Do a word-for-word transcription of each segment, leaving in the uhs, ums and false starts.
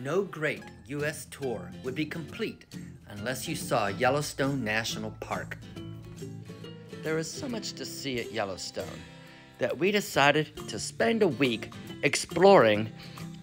No great U S tour would be complete unless you saw Yellowstone National Park. There is so much to see at Yellowstone that we decided to spend a week exploring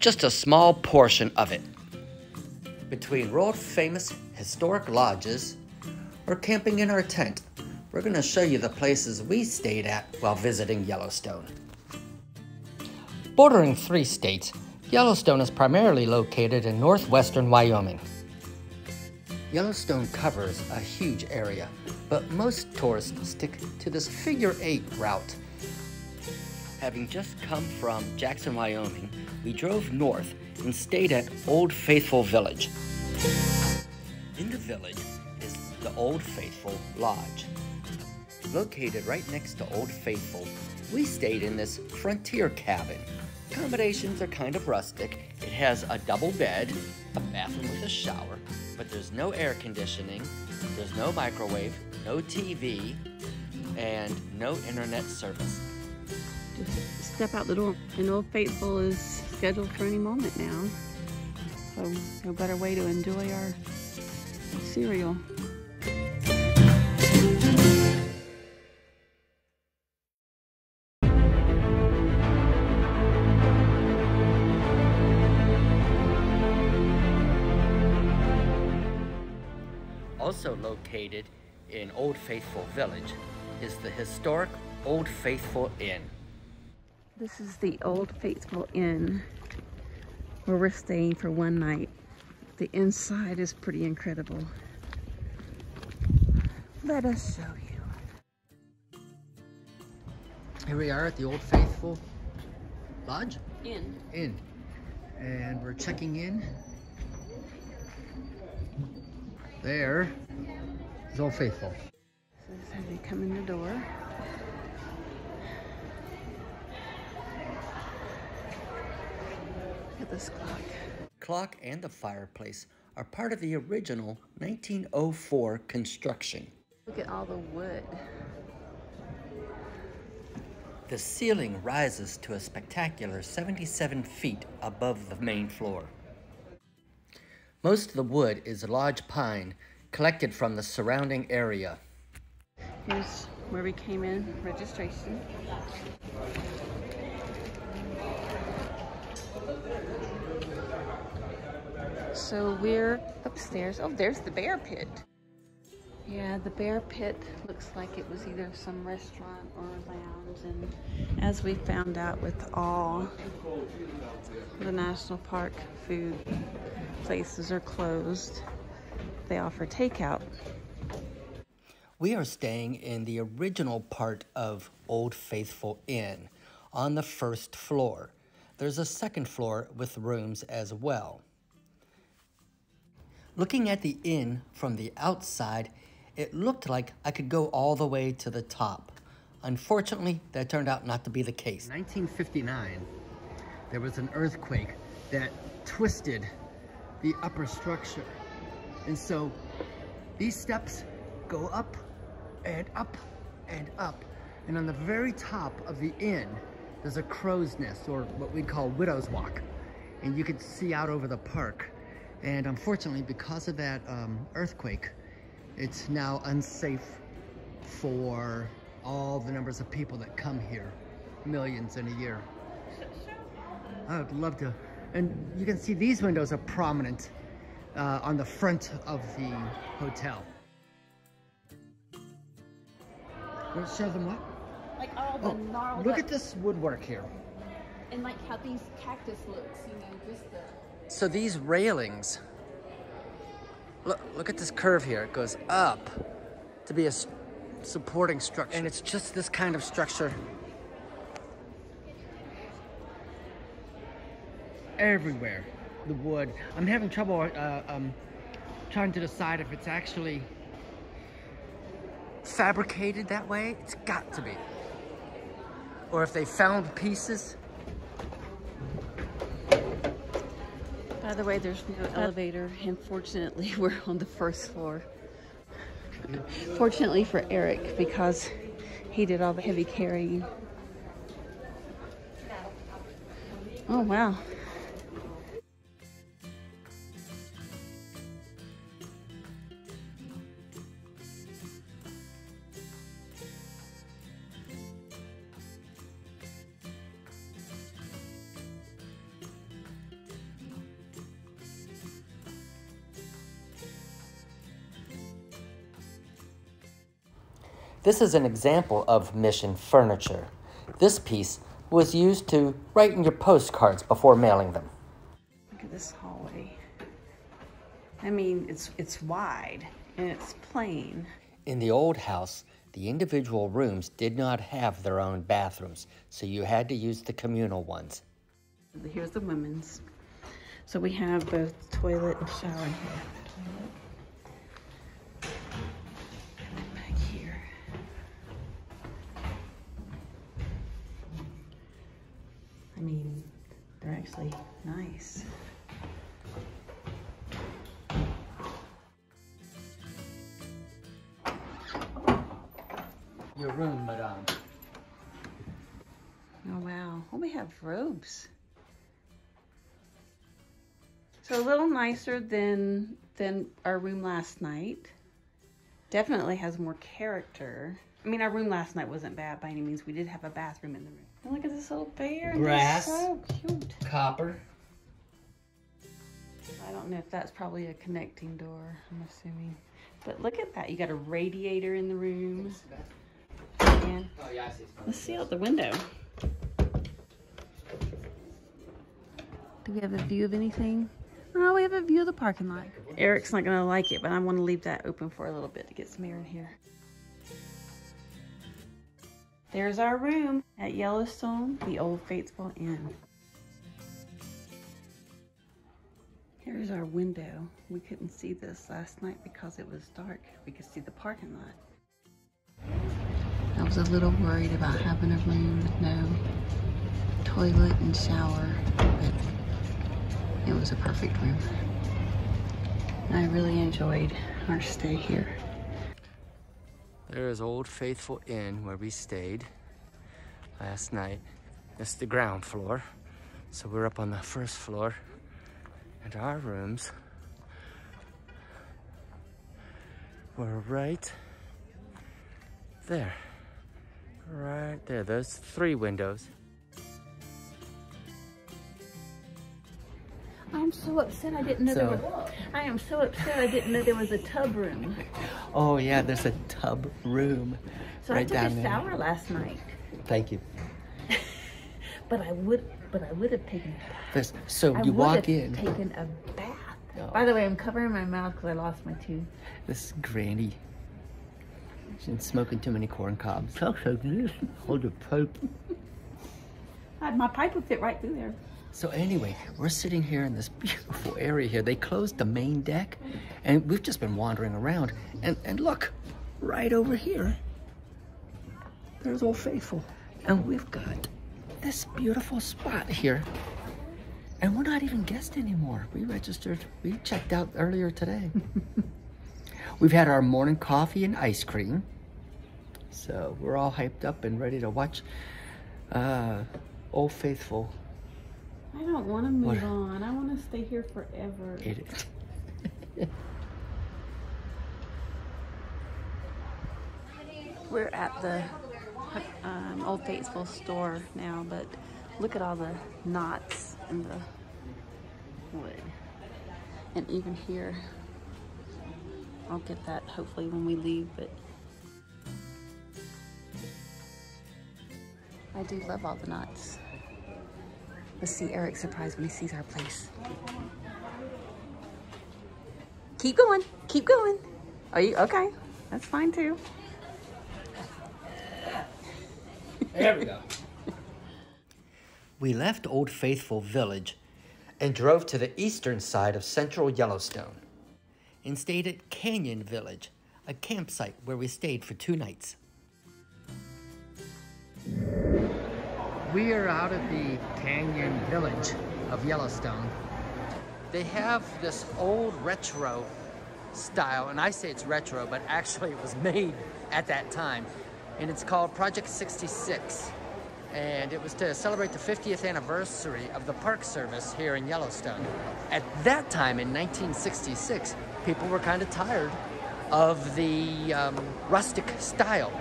just a small portion of it. Between world-famous historic lodges or camping in our tent, we're going to show you the places we stayed at while visiting Yellowstone. Bordering three states, Yellowstone is primarily located in northwestern Wyoming. Yellowstone covers a huge area, but most tourists stick to this figure eight route. Having just come from Jackson, Wyoming, we drove north and stayed at Old Faithful Village. In the village is the Old Faithful Lodge. Located right next to Old Faithful, we stayed in this frontier cabin. Accommodations are kind of rustic. It has a double bed, a bathroom with a shower, but there's no air conditioning, there's no microwave, no T V, and no internet service. Just step out the door, and Old Faithful is scheduled for any moment now. So no better way to enjoy our cereal. Also located in Old Faithful Village is the historic Old Faithful Inn. This is the Old Faithful Inn where we're staying for one night. The inside is pretty incredible. Let us show you. Here we are at the Old Faithful Lodge? Inn. Inn. And we're checking in. There is Old Faithful. So this is how they come in the door. Look at this clock. Clock and the fireplace are part of the original nineteen oh four construction. Look at all the wood. The ceiling rises to a spectacular seventy-seven feet above the main floor. Most of the wood is lodge pine, collected from the surrounding area. Here's where we came in, registration. So we're upstairs. Oh, there's the bear pit. Yeah, the bear pit looks like it was either some restaurant or a lounge, and as we found out with all the national park food places are closed, they offer takeout. We are staying in the original part of Old Faithful Inn on the first floor. There's a second floor with rooms as well. Looking at the inn from the outside, it looked like I could go all the way to the top. Unfortunately, that turned out not to be the case. In nineteen fifty-nine, there was an earthquake that twisted the upper structure. And so these steps go up and up and up. And on the very top of the inn, there's a crow's nest, or what we call widow's walk. And you can see out over the park. And unfortunately, because of that um, earthquake, it's now unsafe for all the numbers of people that come here, millions in a year. I would love to. And you can see these windows are prominent uh, on the front of the hotel. Let's show them what? Like all the oh, gnarled look up. At this woodwork here. And like how these cactus looks, you know, just the... So these railings, look, look at this curve here. It goes up to be a supporting structure. And it's just this kind of structure everywhere, the wood. I'm having trouble uh, um, trying to decide if it's actually fabricated that way. It's got to be. Or if they found pieces. By the way, there's no elevator, and fortunately, we're on the first floor. Fortunately for Eric, because he did all the heavy carrying. Oh, wow. This is an example of mission furniture. This piece was used to write in your postcards before mailing them. Look at this hallway. I mean, it's, it's wide and it's plain. In the old house, the individual rooms did not have their own bathrooms, so you had to use the communal ones. Here's the women's. So we have both toilet and shower here. Toilet. I mean, they're actually nice. Your room, madame. Oh, wow. Oh, we have robes. So a little nicer than, than our room last night. Definitely has more character. I mean, our room last night wasn't bad by any means. We did have a bathroom in the room. And look at this little bear. Grass. So cute. Copper. I don't know if that's probably a connecting door, I'm assuming. But look at that. You got a radiator in the room. And oh, yeah, I see. Let's see out the window. Do we have a view of anything? Oh, we have a view of the parking lot. Eric's not going to like it, but I want to leave that open for a little bit to get some air in here. There's our room at Yellowstone, the Old Faithful Inn. Here's our window. We couldn't see this last night because it was dark. We could see the parking lot. I was a little worried about having a room with no toilet and shower, but it was a perfect room. I really enjoyed our stay here. There is Old Faithful Inn where we stayed last night. It's the ground floor, so we're up on the first floor. And our rooms were right there. Right there, those three windows. I'm so upset I didn't know so, there was, I am so upset I didn't know there was a tub room. Oh yeah, there's a tub room. So right I took down a shower last night. Thank you. but I would, but I would have taken a bath. There's, so I you walk in. I would have taken a bath. Oh. By the way, I'm covering my mouth because I lost my tooth. This is Granny. She's been smoking too many corn cobs. Hold your pipe. My pipe would fit right through there. So anyway, we're sitting here in this beautiful area here. They closed the main deck, and we've just been wandering around. And, and look, right over here, there's Old Faithful. And we've got this beautiful spot here. And we're not even guests anymore. We registered, we checked out earlier today. We've had our morning coffee and ice cream. So we're all hyped up and ready to watch uh, Old Faithful. I don't want to move what? on. I want to stay here forever. It is. We're at the um, Old Faithful store now, but look at all the knots in the wood. And even here, I'll get that hopefully when we leave, but I do love all the knots. Let's see Eric's surprise when he sees our place. Keep going, keep going. Are you okay? That's fine too. There we go. We left Old Faithful Village and drove to the eastern side of central Yellowstone and stayed at Canyon Village, a campsite where we stayed for two nights. We are out of the Canyon Village of Yellowstone. They have this old retro style, and I say it's retro, but actually it was made at that time. And it's called Project sixty-six. And it was to celebrate the fiftieth anniversary of the Park Service here in Yellowstone. At that time, in nineteen sixty-six, people were kind of tired of the um, rustic style.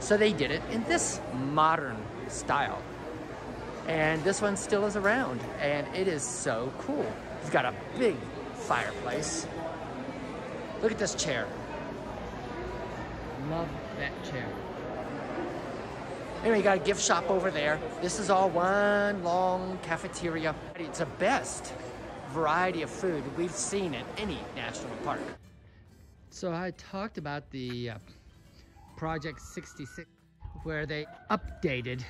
So they did it in this modern style. And this one still is around, and it is so cool. It's got a big fireplace. Look at this chair. Love it. that chair. Anyway, you got a gift shop over there. This is all one long cafeteria. It's the best variety of food we've seen at any national park. So I talked about the uh, Project sixty-six, where they updated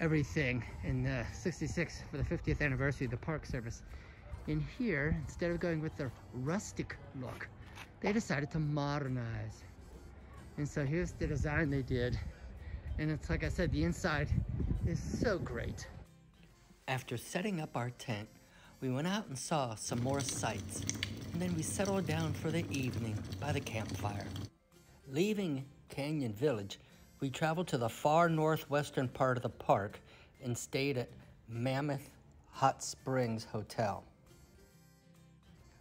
everything in uh, sixty-six for the fiftieth anniversary of the Park Service. In here, instead of going with the rustic look, they decided to modernize. And so here's the design they did. And it's like I said, the inside is so great. After setting up our tent, we went out and saw some more sights. And then we settled down for the evening by the campfire. Leaving Canyon Village, we traveled to the far northwestern part of the park and stayed at Mammoth Hot Springs Hotel.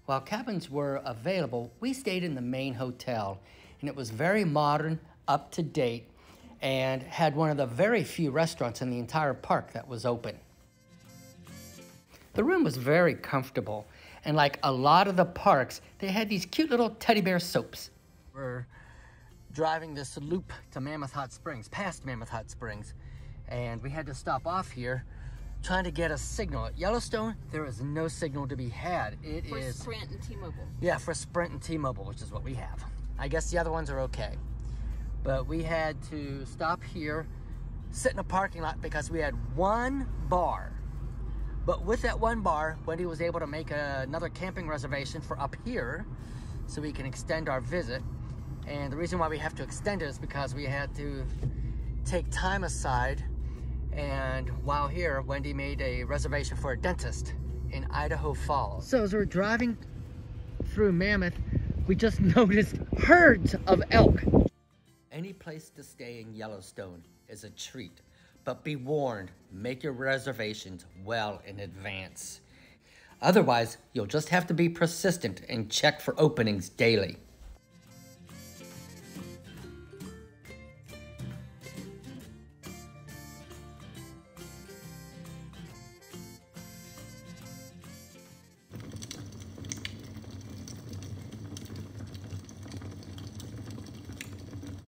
While cabins were available, we stayed in the main hotel, and it was very modern, up-to-date, and had one of the very few restaurants in the entire park that was open. The room was very comfortable, and like a lot of the parks, they had these cute little teddy bear soaps. We're driving this loop to Mammoth Hot Springs, past Mammoth Hot Springs, and we had to stop off here trying to get a signal. At Yellowstone, there is no signal to be had. It for is... For Sprint and T-Mobile. Yeah, for Sprint and T-Mobile, which is what we have. I guess the other ones are okay. But we had to stop here, sit in a parking lot because we had one bar. But with that one bar, Wendy was able to make a, another camping reservation for up here so we can extend our visit. And the reason why we have to extend it is because we had to take time aside. And while here, Wendy made a reservation for a dentist in Idaho Falls. So as we're driving through Mammoth, we just noticed herds of elk. Any place to stay in Yellowstone is a treat, but be warned, make your reservations well in advance. Otherwise, you'll just have to be persistent and check for openings daily.